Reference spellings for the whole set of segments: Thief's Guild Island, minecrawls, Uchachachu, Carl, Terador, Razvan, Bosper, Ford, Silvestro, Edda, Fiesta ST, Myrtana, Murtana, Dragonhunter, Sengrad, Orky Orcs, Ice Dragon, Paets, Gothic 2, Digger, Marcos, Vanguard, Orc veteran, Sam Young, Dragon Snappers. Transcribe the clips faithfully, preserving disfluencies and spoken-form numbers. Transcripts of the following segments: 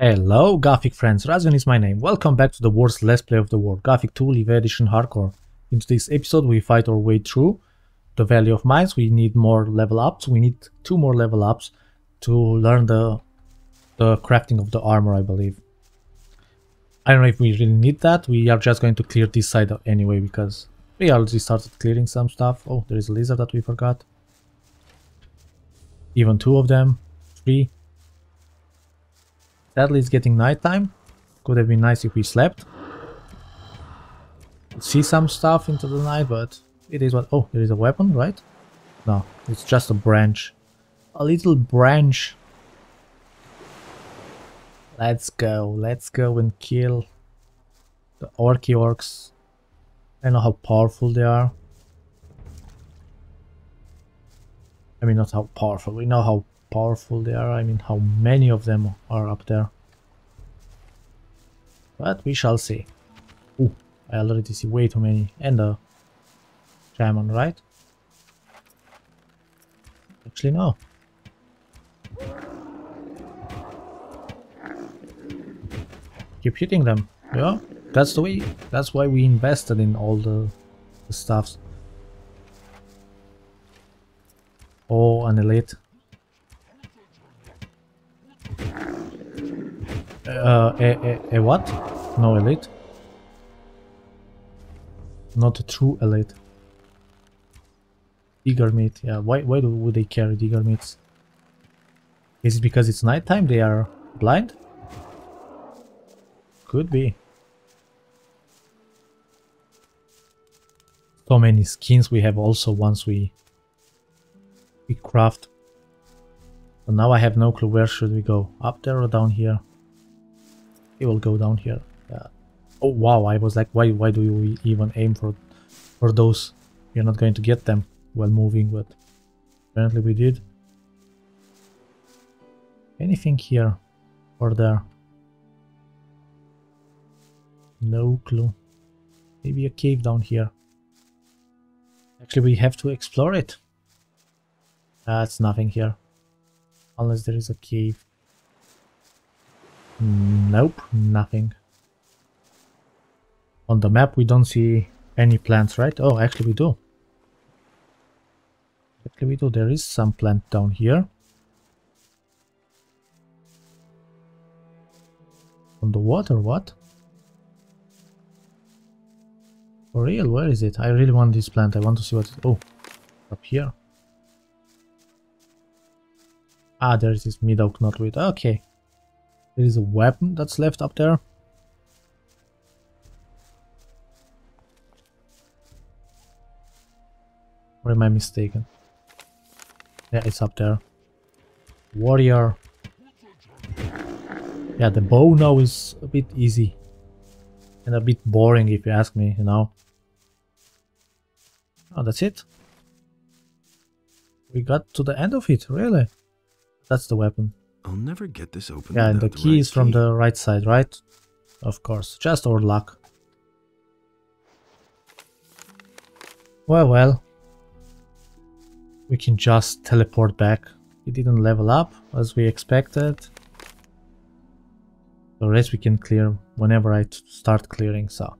Hello Gothic friends, Razvan is my name. Welcome back to the worst Let's Play of the world, Gothic two Live Edition Hardcore. In today's episode we fight our way through the Valley of Mines. We need more level ups, we need two more level ups to learn the, the crafting of the armor, I believe. I don't know if we really need that, we are just going to clear this side anyway because we already started clearing some stuff. Oh, there is a lizard that we forgot. Even two of them, three. Sadly, it's getting nighttime. Could have been nice if we slept. See some stuff into the night, but it is what. Oh, there is a weapon, right? No, it's just a branch. A little branch. Let's go. Let's go and kill the Orky Orcs. I know how powerful they are. I mean, not how powerful. We know how powerful they are, I mean how many of them are up there, but we shall see. Ooh, I already see way too many, and a shaman, right? Actually no, keep hitting them. Yeah, that's the way, that's why we invested in all the, the stuffs. Oh, an elite. Uh, a, a, a what? No elite. Not a true elite. Digger meat, yeah, why, why do, would they carry digger meats? Is it because it's nighttime, they are blind? Could be. So many skins we have also once we, we craft. But now I have no clue, where should we go? Up there or down here? It will go down here. Yeah. Oh wow, I was like, why why do we even aim for for those? You're not going to get them while moving, but apparently we did. Anything here or there? No clue. Maybe a cave down here. Actually we have to explore it. That's nothing here. Unless there is a cave. Nope, nothing. On the map we don't see any plants, right? Oh, actually we do. Actually we do, there is some plant down here. On the water, what? For real, where is it? I really want this plant, I want to see what... Oh, up here. Ah, there is this mid oak knotweed, okay. There is a weapon that's left up there. Or am I mistaken? Yeah, it's up there. Warrior. Yeah, the bow now is a bit easy. And a bit boring if you ask me, you know. Oh, that's it. We got to the end of it, really. That's the weapon. I'll never get this open. Yeah, and the key the right is from key. The right side, right? Of course, just our luck. Well, well. We can just teleport back. We didn't level up as we expected. The rest we can clear whenever I start clearing, so.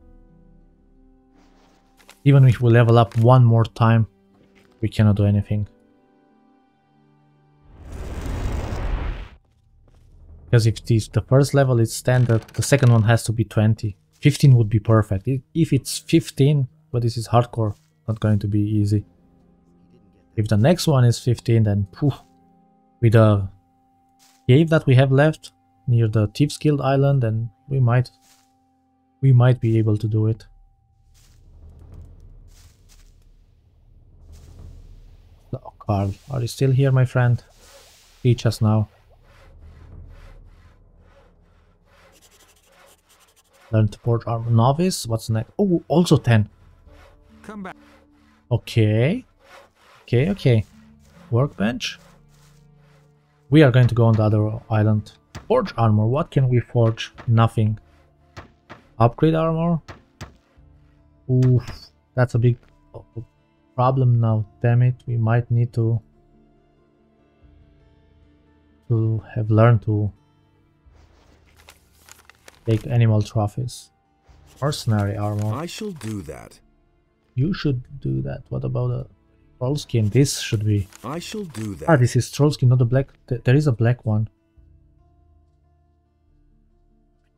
Even if we level up one more time, we cannot do anything. Because if this, the first level is standard, the second one has to be twenty. fifteen would be perfect. If it's fifteen, but this is hardcore, not going to be easy. If the next one is fifteen, then poof. With the cave that we have left near the Thief's Guild Island, then we might, we might be able to do it. Oh, Carl, are you still here, my friend? Teach us now. Learn to port armor novice. What's next? Oh, also ten. Come back. Okay. Okay, okay. Workbench. We are going to go on the other island. Forge armor. What can we forge? Nothing. Upgrade armor. Oof. That's a big problem now. Damn it. We might need to, to have learned to Take animal trophies. Mercenary armor. I shall do that. You should do that. What about a troll skin? This should be. I shall do that. Ah, this is troll skin, not a black. Th there is a black one.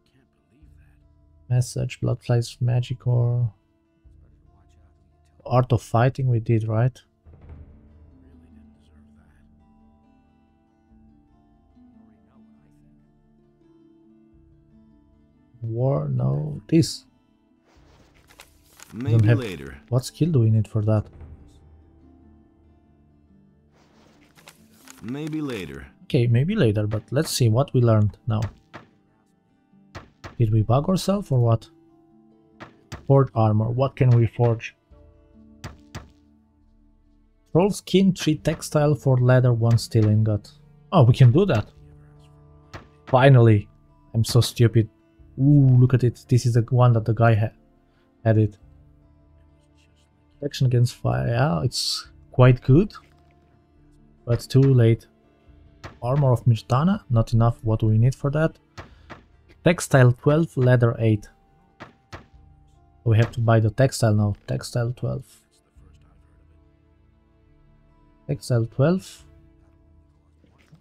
I can't believe that. Message, bloodflies, magic, or art of fighting. We did right. War? No, this. Maybe have... later. What skill do we need for that? Maybe later. Okay, maybe later, but let's see what we learned now. Did we bug ourselves or what? Forge armor. What can we forge? Troll skin, three textile, four leather, one steel ingot. Oh, we can do that. Finally. I'm so stupid. Ooh, look at it. This is the one that the guy ha had it. Protection against fire. Yeah, it's quite good. But too late. Armor of Myrtana. Not enough. What do we need for that? Textile twelve, leather eight. We have to buy the textile now. Textile twelve. Textile twelve.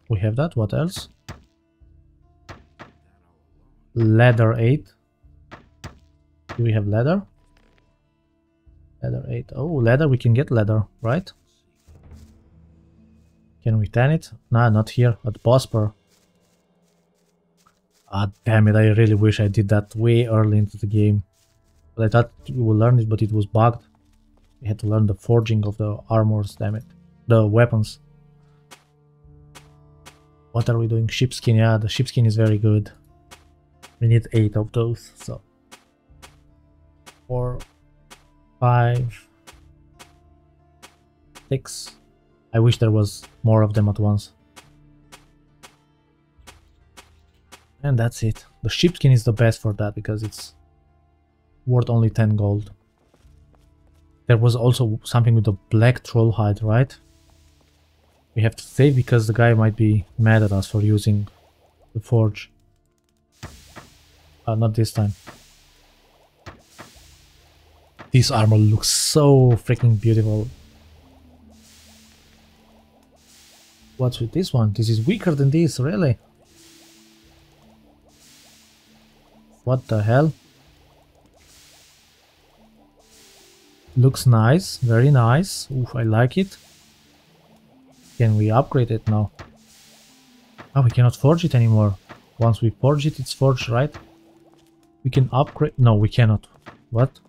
We have that. What else? Leather eight. Do we have leather? Leather eight. Oh, leather. We can get leather, right? Can we tan it? Nah, not here. At Bosper. Ah, damn it. I really wish I did that way early into the game. But I thought we would learn it, but it was bugged. We had to learn the forging of the armors, damn it. The weapons. What are we doing? Sheepskin. Yeah, the sheepskin is very good. We need eight of those, so four, five, six. I wish there was more of them at once. And that's it. The sheepskin is the best for that because it's worth only ten gold. There was also something with the black troll hide, right? We have to save because the guy might be mad at us for using the forge. Uh, not this time. This armor looks so freaking beautiful. What's with this one? This is weaker than this, really? What the hell? Looks nice, very nice. Oof, I like it. Can we upgrade it now? Oh, we cannot forge it anymore. Once we forge it, it's forged, right? We can upgrade... No, we cannot. What?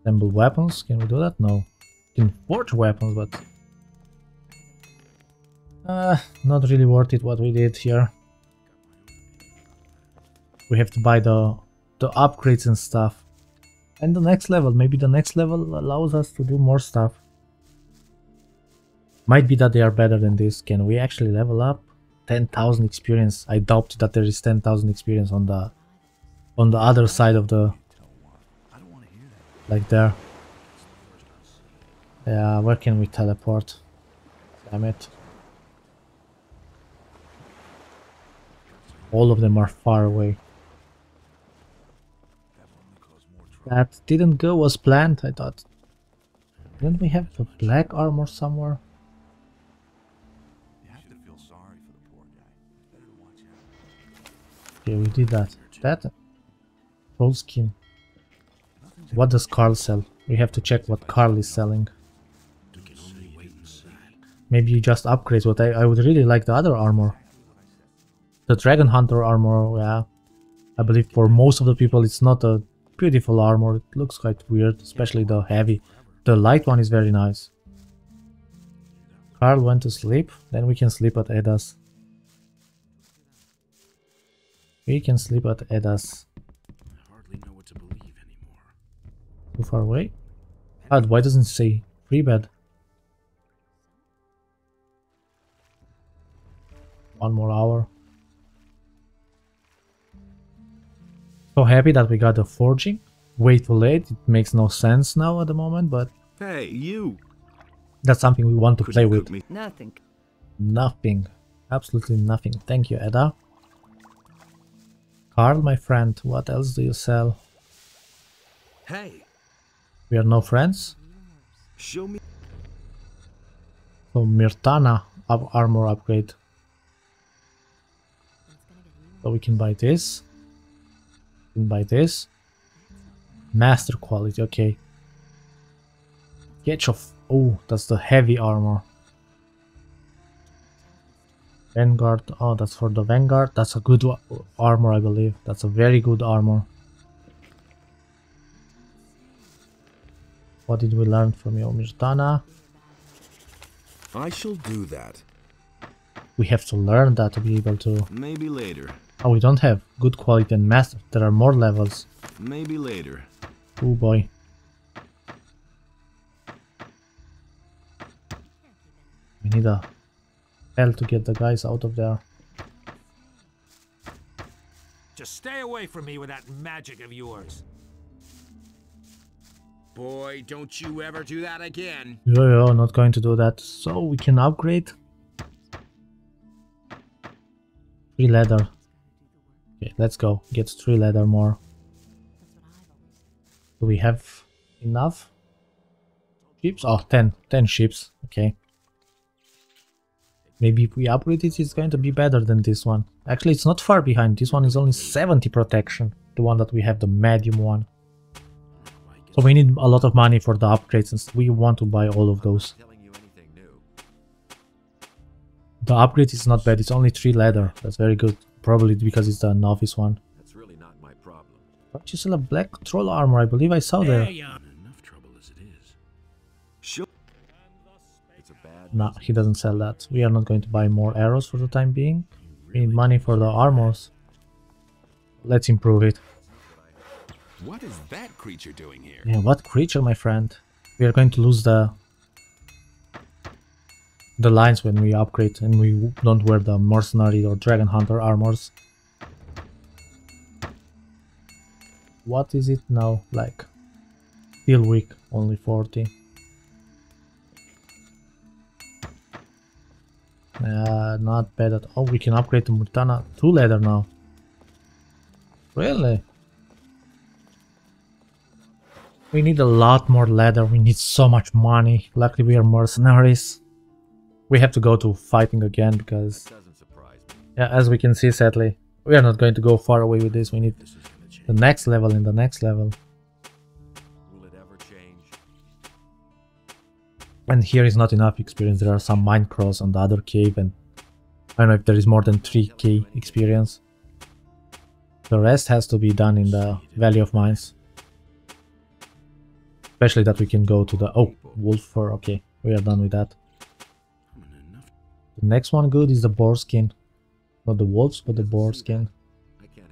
Assemble weapons? Can we do that? No. We can forge weapons, but... Uh, not really worth it what we did here. We have to buy the, the upgrades and stuff. And the next level. Maybe the next level allows us to do more stuff. Might be that they are better than this. Can we actually level up? ten thousand experience. I doubt that there is ten thousand experience on the... on the other side of the... like there. Yeah, where can we teleport? Damn it. All of them are far away. That didn't go as planned, I thought. Didn't we have the black armor somewhere? Okay, we did that. That... troll skin. What does Carl sell? We have to check what Carl is selling. Maybe you just upgrades what I, I would really like the other armor. The Dragon Hunter armor, yeah. I believe for most of the people it's not a beautiful armor. It looks quite weird, especially the heavy. The light one is very nice. Carl went to sleep. Then we can sleep at Edda's. We can sleep at Edda's. Too far away? God, why doesn't it say free bed? One more hour. So happy that we got the forging. Way too late. It makes no sense now at the moment, but hey, you. That's something we want to play with. Nothing. Nothing. Absolutely nothing. Thank you, Edda. Carl, my friend, what else do you sell? Hey, we are no friends. Show me. So Myrtana up armor upgrade. So we can buy this. We can buy this. Master quality. Okay. Gauge of. Oh, that's the heavy armor. Vanguard. Oh, that's for the Vanguard. That's a good armor, I believe. That's a very good armor. What did we learn from Yomirtana? I shall do that. We have to learn that to be able to. Maybe later. Oh, we don't have good quality and master. There are more levels. Maybe later. Oh boy. We need a L to get the guys out of there. Just stay away from me with that magic of yours. Boy, don't you ever do that again. Yo, yo, not going to do that. So we can upgrade. Three leather. Okay, let's go. Get three leather more. Do we have enough? Ships? Oh, ten. Ten ships. Okay. Maybe if we upgrade it, it's going to be better than this one. Actually, it's not far behind. This one is only seventy protection. The one that we have, the medium one. So we need a lot of money for the upgrades and we want to buy all of those. The upgrade is not bad, it's only three leather. That's very good. Probably because it's the novice one. That's really not my problem. But you sell a black troll armor, I believe I saw there. Enough trouble as it is. Sure. It's a bad nah, he doesn't sell that. We are not going to buy more arrows for the time being. We need money for the armors. Let's improve it. What is that creature doing here? Yeah, what creature, my friend? We are going to lose the the lines when we upgrade and we don't wear the mercenary or dragon hunter armors. What is it now like? Still weak, only forty. Uh, not bad at all. We can upgrade to Murtana two leather now. Really? We need a lot more leather, we need so much money. Luckily we are mercenaries. We have to go to fighting again because... Doesn't surprise me. Yeah, as we can see, sadly, we are not going to go far away with this. We need this the next level and the next level. Will it ever change? And here is not enough experience. There are some minecrawls on the other cave and... I don't know if there is more than three K experience. The rest has to be done in the Valley of Mines. Especially that we can go to the... Oh, wolf fur. Okay, we are done with that. The next one good is the boar skin. Not the wolves, but the boar skin. So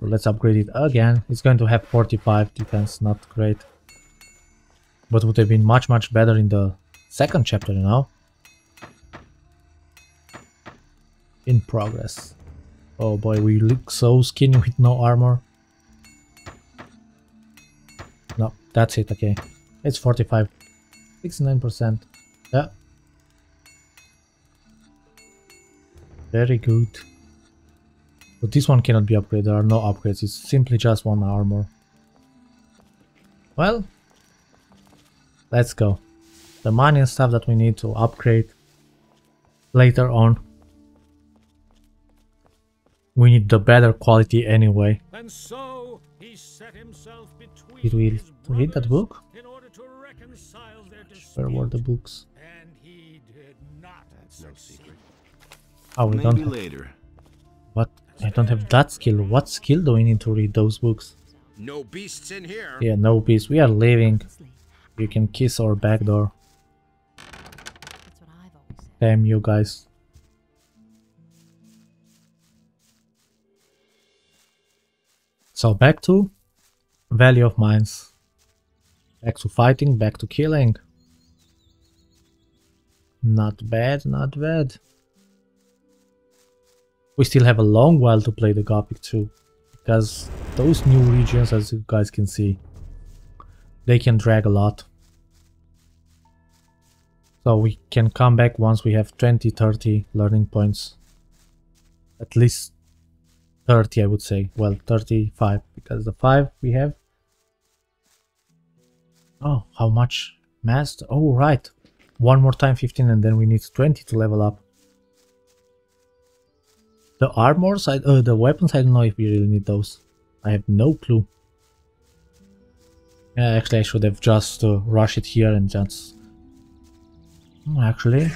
let's upgrade it again. It's going to have forty-five defense, not great. But would have been much, much better in the second chapter, you know? In progress. Oh boy, we look so skinny with no armor. No, that's it, okay. It's forty-five. sixty-nine percent. Yeah. Very good. But this one cannot be upgraded, there are no upgrades, it's simply just one armor. Well, let's go. The money and stuff that we need to upgrade later on. We need the better quality anyway. And so he set himself between Did we read that book? In order to reconcile their dispute, where were the books? And he did not. That's no secret. Oh, we Maybe don't have... later. What? I don't have that skill. What skill do we need to read those books? No beasts in here. Yeah, no beasts. We are leaving. You can kiss our back door. Damn you guys. So back to Valley of Mines, back to fighting, back to killing. Not bad, not bad. We still have a long while to play the Gothic two, because those new regions, as you guys can see, they can drag a lot. So we can come back once we have twenty, thirty learning points, at least thirty, I would say. Well, thirty-five, because the five we have. Oh, how much mass? Oh, right. One more time, fifteen, and then we need twenty to level up. The armors, I, uh, the weapons, I don't know if we really need those. I have no clue. Uh, actually, I should have just uh, rushed it here and just... Actually...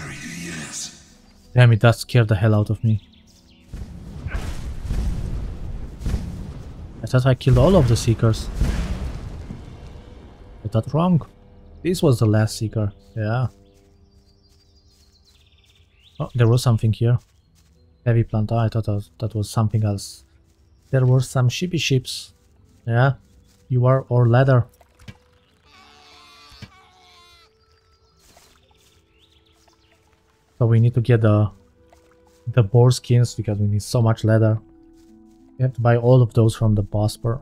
Damn it, that scared the hell out of me. I thought I killed all of the Seekers. I thought wrong. This was the last Seeker, yeah. Oh, there was something here. Heavy plant, oh, I thought that was something else. There were some shippy ships. Yeah, you are or leather. So we need to get the the boar skins because we need so much leather. We have to buy all of those from the Bosper.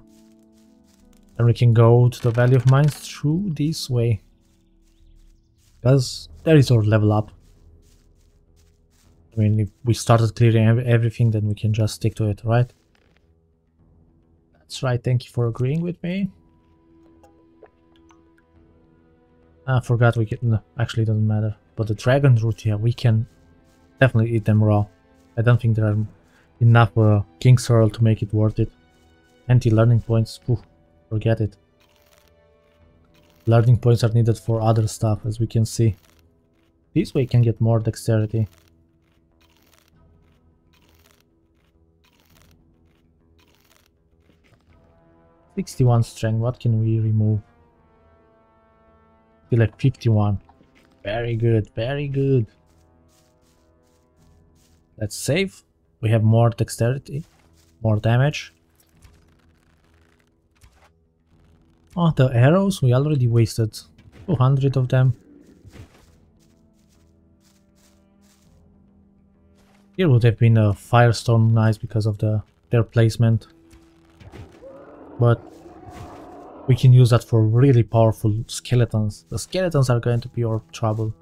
And we can go to the Valley of Mines through this way. Because there is our level up. I mean, if we started clearing everything, then we can just stick to it, right? That's right, thank you for agreeing with me. I forgot we can... No, actually it doesn't matter. But the dragon root here, we can definitely eat them raw. I don't think there are enough uh, King Sorrel to make it worth it. Anti-learning points, poof, forget it. Learning points are needed for other stuff, as we can see. This way you can get more dexterity. sixty-one strength, what can we remove? Still at fifty-one. Very good, very good. Let's save. We have more dexterity, more damage. Oh, the arrows, we already wasted two hundred of them. Here would have been a firestorm nice because of the their placement. But we can use that for really powerful skeletons. The skeletons are going to be our trouble.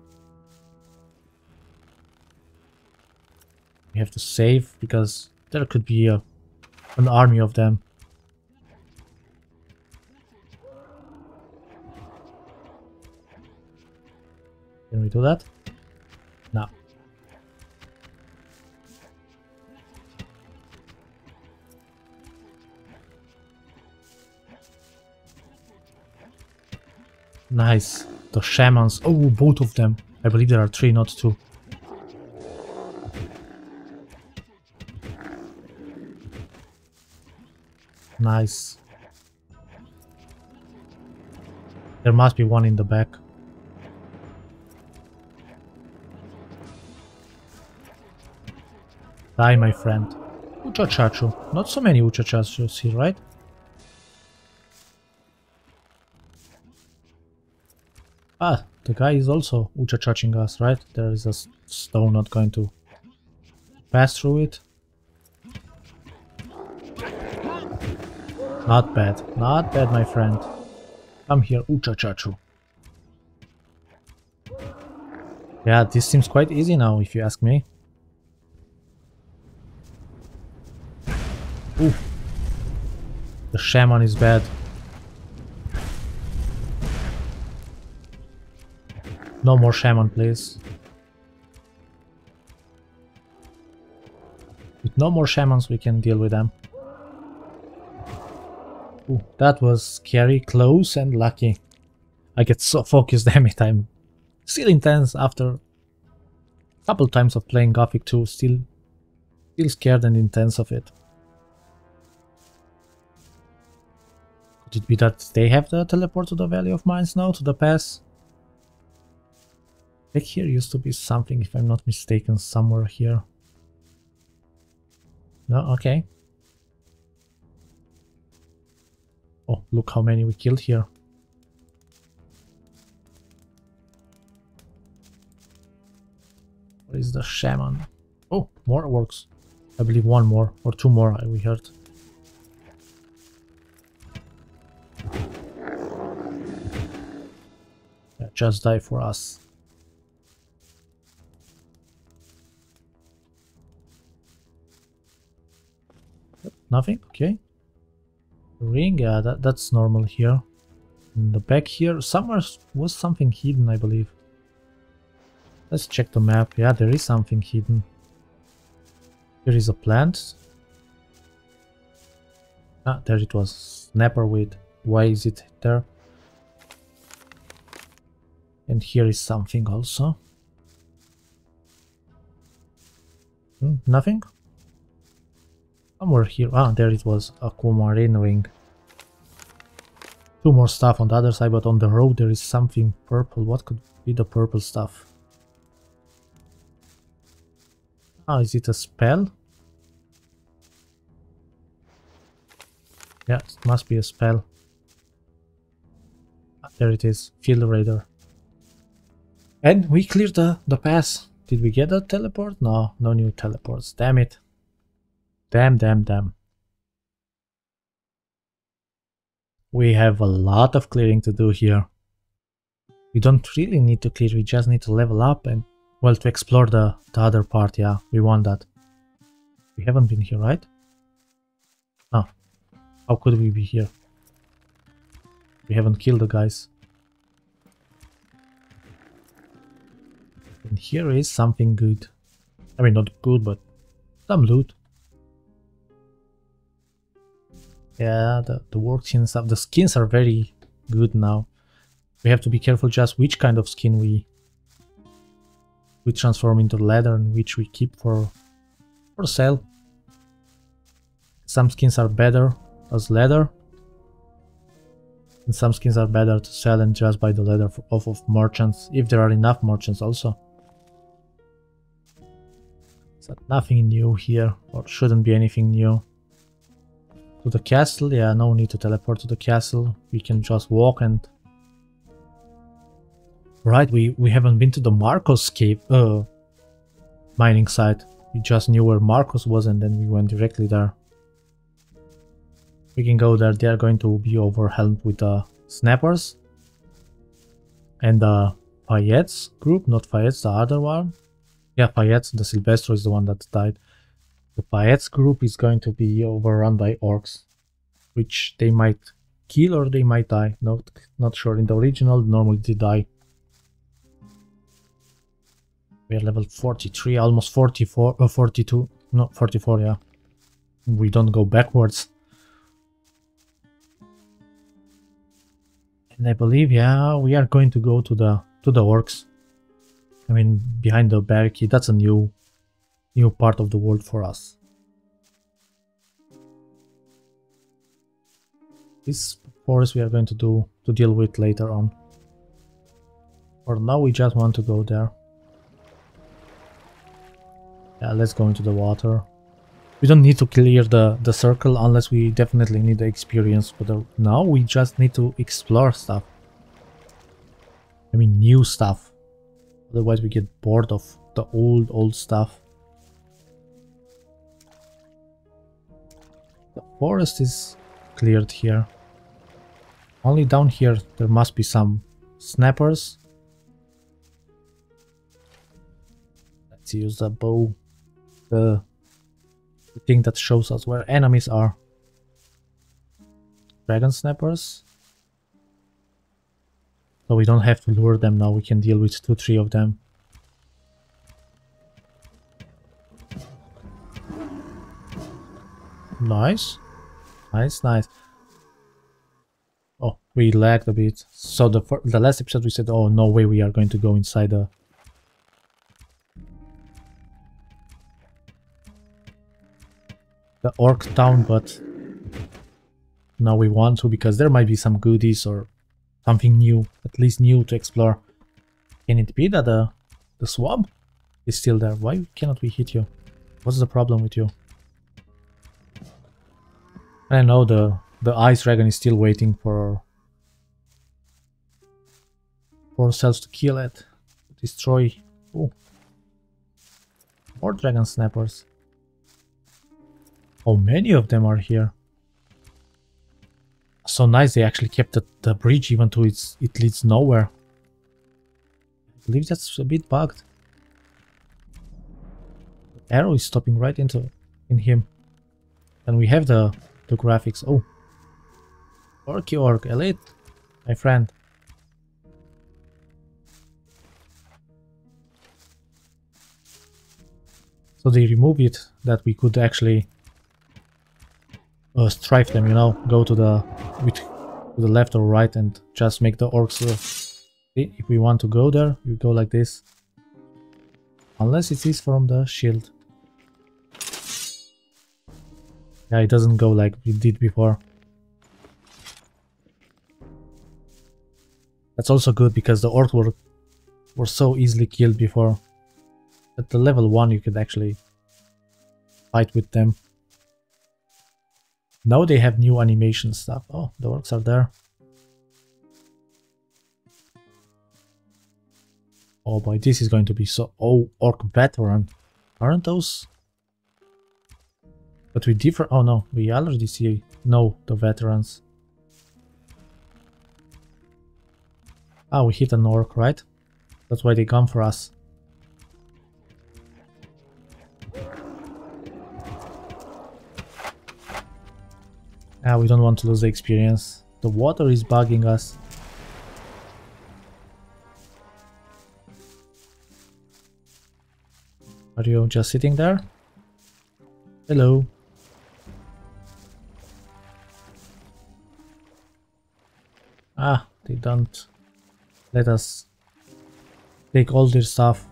We have to save because there could be a, an army of them. Can we do that? No. Nice. The shamans. Oh, both of them. I believe there are three, not two. Nice. There must be one in the back. Die, my friend. Uchachachu. Not so many Uchachachus here, right? Ah, the guy is also uchachaching us, right? There is a stone not going to pass through it. Not bad, not bad, my friend. Come here, uchachachu. Yeah, this seems quite easy now, if you ask me. Ooh. The shaman is bad. No more shaman, please. With no more shamans, we can deal with them. Ooh, that was scary, close and lucky. I get so focused, damn it, I'm still intense after a couple times of playing Gothic two, still, still scared and intense of it. Could it be that they have the teleport to the Valley of Mines now, to the pass? Back here used to be something, if I'm not mistaken, somewhere here. No, okay. Oh, look how many we killed here. Where is the shaman? Oh, more orcs. I believe one more or two more we heard. Yeah, just die for us. Nothing? Okay. Ring? Yeah, that, that's normal here. In the back here, somewhere was something hidden, I believe. Let's check the map. Yeah, there is something hidden. Here is a plant. Ah, there it was. Snapperweed. Why is it there? And here is something also. Hmm, nothing? Somewhere here. Ah, there it was. Aquamarine ring. Two more stuff on the other side, but on the road there is something purple. What could be the purple stuff? Ah, is it a spell? Yeah, it must be a spell. Ah, there it is. Field radar. And we cleared the, the pass. Did we get a teleport? No, no new teleports. Damn it. Damn, damn, damn. We have a lot of clearing to do here. We don't really need to clear, we just need to level up and, well, to explore the, the other part, yeah, we want that. We haven't been here, right? No. How could we be here? We haven't killed the guys. And here is something good. I mean, not good, but some loot. Yeah, the, the works and stuff. The skins are very good now. We have to be careful just which kind of skin we we transform into leather and which we keep for for sale. Some skins are better as leather, and some skins are better to sell and just buy the leather off of merchants, if there are enough merchants also. So nothing new here, or shouldn't be anything new. To the castle, yeah, no need to teleport to the castle, we can just walk and... Right, we, we haven't been to the Marcos cave, uh, mining site, we just knew where Marcos was and then we went directly there. We can go there, they are going to be overwhelmed with the uh, Snappers. And the uh, Paets group, not Paets, the other one. Yeah, Paets, the Silvestro is the one that died. The Paets group is going to be overrun by orcs, which they might kill or they might die. Not, not sure. In the original, normally they die. We are level forty-three, almost forty-four, uh, forty-two. No, forty-four, yeah. We don't go backwards. And I believe, yeah, we are going to go to the to the orcs. I mean, behind the barricade. That's a new... new part of the world for us. This forest we are going to do to deal with later on. For now we just want to go there. Yeah, let's go into the water. We don't need to clear the, the circle unless we definitely need the experience, but the, now we just need to explore stuff. I mean new stuff. Otherwise we get bored of the old old stuff. The forest is cleared here. Only down here there must be some snappers. Let's use the bow, the, the thing that shows us where enemies are. Dragon snappers. So we don't have to lure them now, we can deal with two, three of them. Nice, nice, nice. Oh, we lagged a bit. So the first, the last episode we said, oh no way, we are going to go inside the. The orc town, but now we want to because there might be some goodies or something new, at least new to explore. Can it be that the the swamp is still there? Why cannot we hit you? What's the problem with you? I know the the Ice Dragon is still waiting for for ourselves to kill it, destroy. Oh, more dragon snappers. How many of them are here? So nice, they actually kept the, the bridge even though it's it leads nowhere. I believe that's a bit bugged. The arrow is stopping right into in him. Then we have the, the graphics. Oh. Orky Orc, elite, my friend. So they remove it, that we could actually uh, strife them, you know, go to the with to the left or right and just make the orcs. Uh, see, if we want to go there, you go like this. Unless it is from the shield. Yeah, it doesn't go like we did before. That's also good because the orcs were were so easily killed before. At the level one you could actually fight with them. Now they have new animation stuff. Oh, the orcs are there. Oh boy, this is going to be so... Oh, Orc veteran. Aren't those? But we differ... Oh no, we already see... No, the veterans. Ah, we hit an orc, right? That's why they come for us. Ah, we don't want to lose the experience. The water is bugging us. Are you just sitting there? Hello. Ah, they don't let us take all their stuff.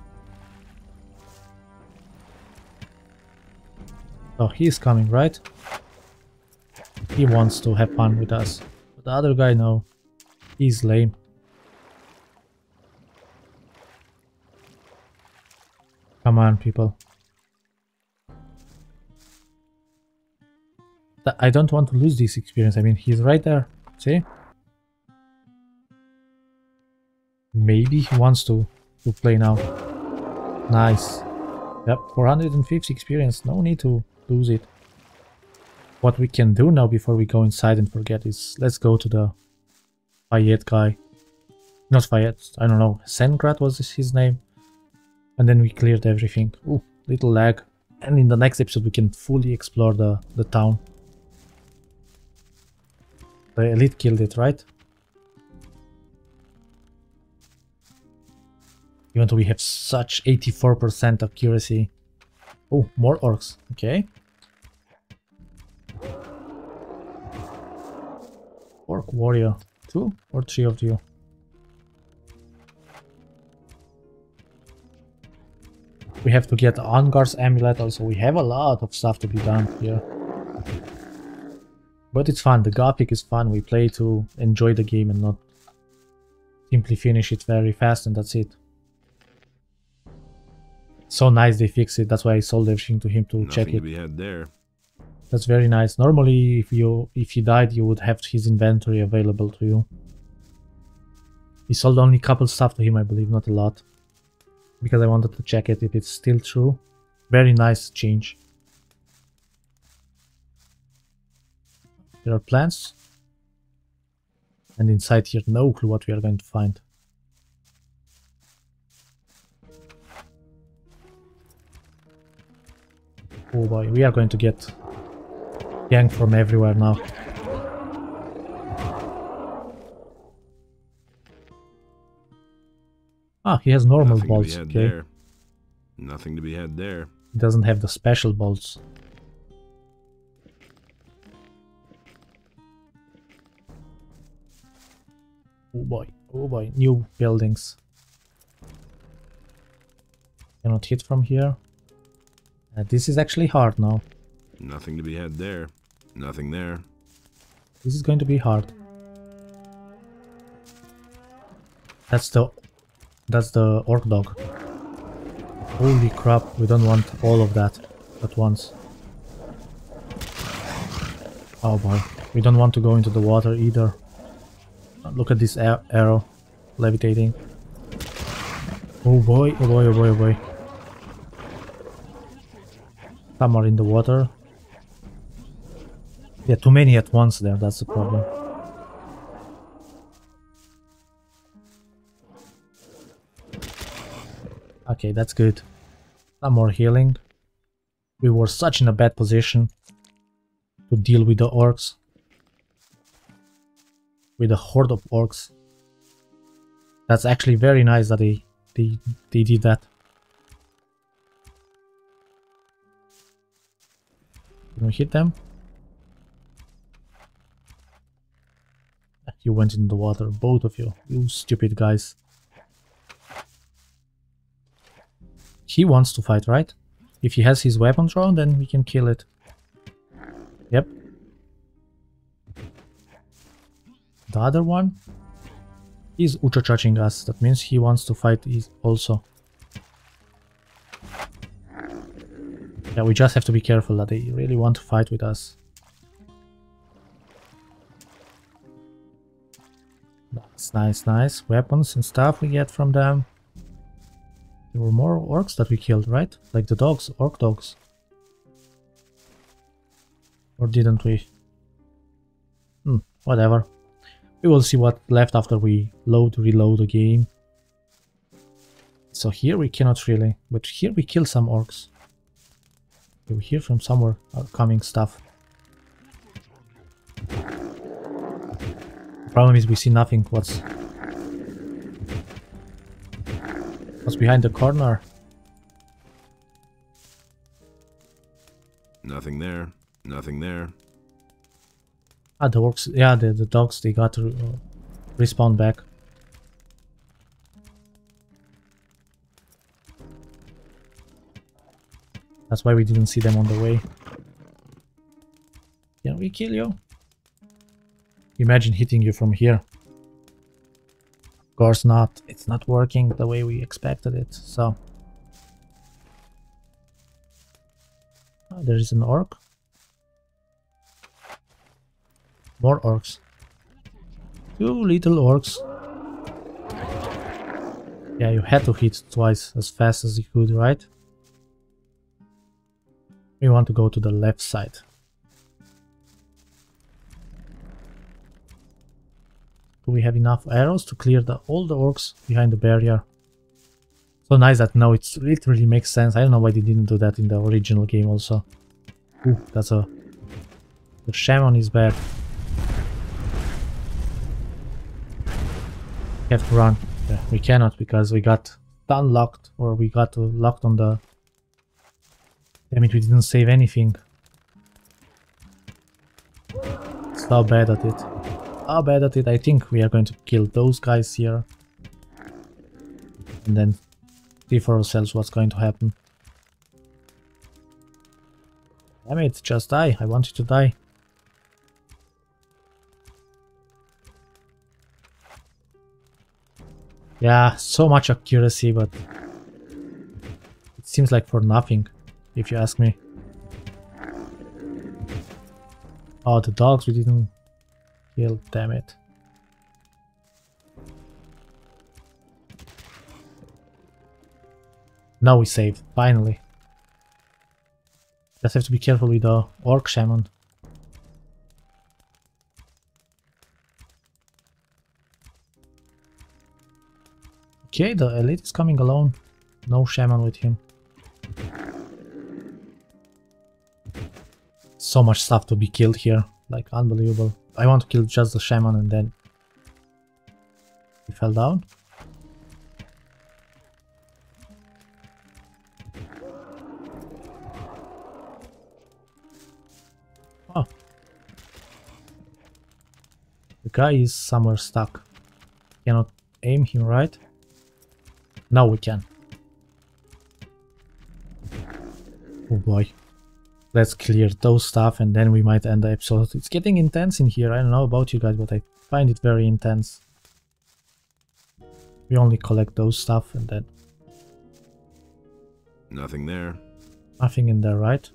Oh, he's coming, right? He wants to have fun with us, but the other guy, no, he's lame. Come on, people. Th- I don't want to lose this experience. I mean, he's right there, see? Maybe he wants to, to play now. Nice. Yep, four hundred fifty experience, no need to lose it. What we can do now before we go inside and forget is, let's go to the Paets guy. Not Paets, I don't know, Sengrad was his name. And then we cleared everything. Ooh, little lag. And in the next episode we can fully explore the, the town. The elite killed it, right? Even though we have such eighty-four percent accuracy. Oh, more orcs, okay. Orc warrior, two or three of you. We have to get Angar's amulet also. We have a lot of stuff to be done here. But it's fun, the Gothic is fun. We play to enjoy the game and not simply finish it very fast and that's it. So nice they fixed it, that's why I sold everything to him to Nothing check it. To be had there. That's very nice. Normally if you if he died you would have his inventory available to you. We sold only a couple stuff to him, I believe, not a lot. Because I wanted to check it if it's still true. Very nice change. There are plants. And inside here, no clue what we are going to find. Oh boy, we are going to get yanked from everywhere now. Ah, he has normal Nothing bolts, okay. There. Nothing to be had there. He doesn't have the special bolts. Oh boy, oh boy, new buildings. Cannot hit from here. Uh, this is actually hard now. Nothing to be had there. Nothing there. This is going to be hard. That's the... That's the orc dog. Holy crap, we don't want all of that at once. Oh boy, we don't want to go into the water either. Look at this ar arrow levitating. Oh boy, oh boy, oh boy, oh boy. Some are in the water. Yeah, too many at once there, that's the problem. Okay, that's good. Some more healing. We were such in a bad position. to deal with the orcs. With a horde of orcs. That's actually very nice that they, they, they did that. Can we hit them? You went in the water, both of you. You stupid guys. He wants to fight, right? If he has his weapon drawn, then we can kill it. Yep. The other one is ucha-chaching us. That means he wants to fight also. Yeah, we just have to be careful that they really want to fight with us. That's nice, nice. Weapons and stuff we get from them. There were more orcs that we killed, right? Like the dogs, orc dogs. Or didn't we? Hmm, whatever. We will see what's left after we load, reload the game. So here we cannot really, but here we kill some orcs. We hear from somewhere coming stuff. Problem is we see nothing. What's what's behind the corner? Nothing there. Nothing there. Ah, the orcs. Yeah, the the dogs. They got to uh, respawn back. That's why we didn't see them on the way. Can we kill you? Imagine hitting you from here. Of course not. It's not working the way we expected it, so... Oh, there is an orc. More orcs. Two little orcs. Yeah, you had to hit twice as fast as you could, right? We want to go to the left side. Do we have enough arrows to clear the, all the orcs behind the barrier? So nice that now it literally makes sense. I don't know why they didn't do that in the original game also. Ooh, that's a... The shaman is bad. We have to run. Yeah, we cannot because we got unlocked or we got locked on the... Damn it, we didn't save anything. So bad at it. How bad at it. I think we are going to kill those guys here. And then see for ourselves what's going to happen. Damn it, just die. I want you to die. Yeah, so much accuracy, but it seems like for nothing, if you ask me. Oh, the dogs we didn't kill, damn it. Now we saved, finally. Just have to be careful with the orc shaman. Okay, the elite is coming alone. No shaman with him. So much stuff to be killed here, like unbelievable. I want to kill just the shaman and then he fell down. Oh, the guy is somewhere stuck. Cannot aim him, right? Now we can. Oh boy. Let's clear those stuff and then we might end the episode. It's getting intense in here. I don't know about you guys, but I find it very intense. We only collect those stuff and then... Nothing there. Nothing in there, right?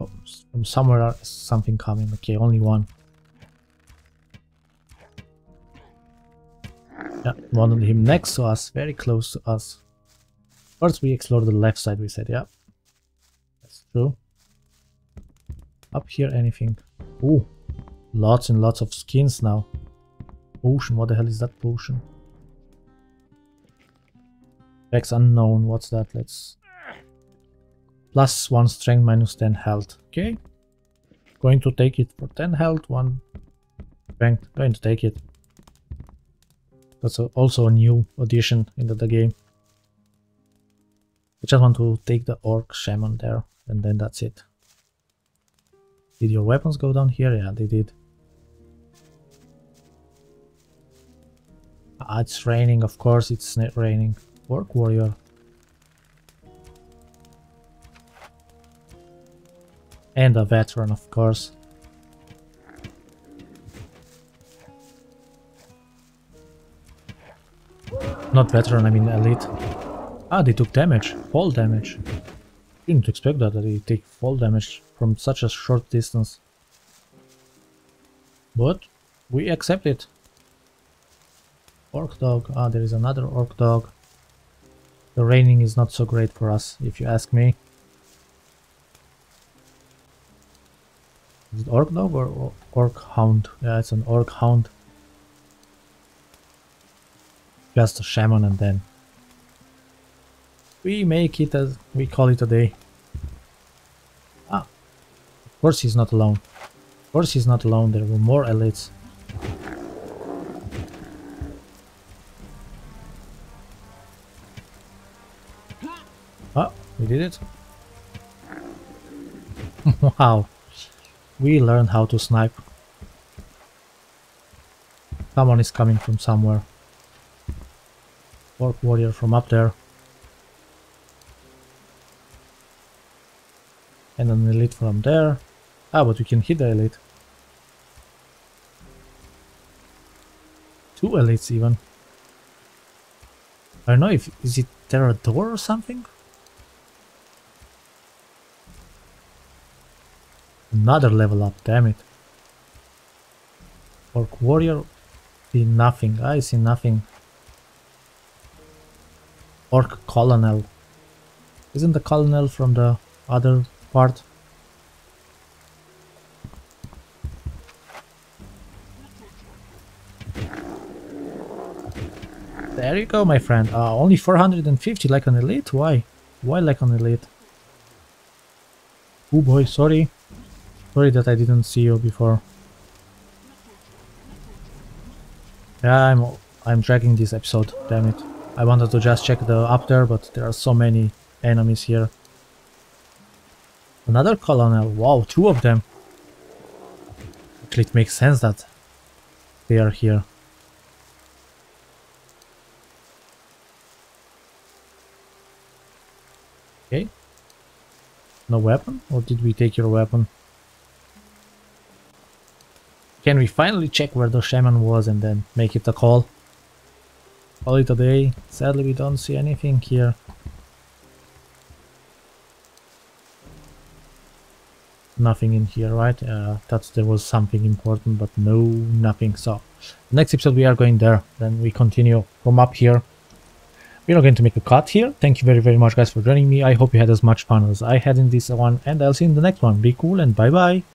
Oh, from somewhere something coming. Okay, only one. Yeah, one of him next to us, very close to us. First we explore the left side, we said, yeah. True. Up here, anything? Ooh, lots and lots of skins now. Potion, what the hell is that potion? Vex unknown, what's that? Let's Plus one strength, minus ten health. Okay. Going to take it for ten health, one strength. Going to take it. That's a, also a new addition into the game. I just want to take the orc shaman there, and then that's it. Did your weapons go down here? Yeah, they did. Ah, it's raining, of course it's raining. Orc warrior. And a veteran, of course. Not veteran, I mean elite. Ah, they took damage. Fall damage. Didn't expect that, that they take fall damage from such a short distance. But we accept it. Orc dog. Ah, there is another orc dog. The raining is not so great for us, if you ask me. Is it orc dog or orc hound? Yeah, it's an orc hound. Just a shaman, and then we make it, as we call it a day. Ah, of course he's not alone. Of course he's not alone, there were more elites. Ah, we did it. Wow, we learned how to snipe. Someone is coming from somewhere. Orc warrior from up there. And an elite from there. Ah, but we can hit the elite. Two elites even. I don't know if... is it Terador or something? Another level up, damn it. Orc warrior... see nothing. I see nothing. Orc colonel. Isn't the colonel from the other part? There you go, my friend. Uh, only four hundred fifty, like an elite? Why? Why like an elite? Oh boy, sorry. Sorry that I didn't see you before. Yeah, I'm, I'm dragging this episode, damn it. I wanted to just check the up there, but there are so many enemies here. Another colonel, wow, two of them. Actually, it makes sense that they are here. Okay. No weapon, or did we take your weapon? Can we finally check where the shaman was and then make it a call? Call it a day. Sadly, we don't see anything here. Nothing in here, right? Uh, that's there was something important, but no, nothing. So, next episode we are going there. Then we continue from up here. We're not going to make a cut here. Thank you very, very much, guys, for joining me. I hope you had as much fun as I had in this one, and I'll see you in the next one. Be cool and bye bye.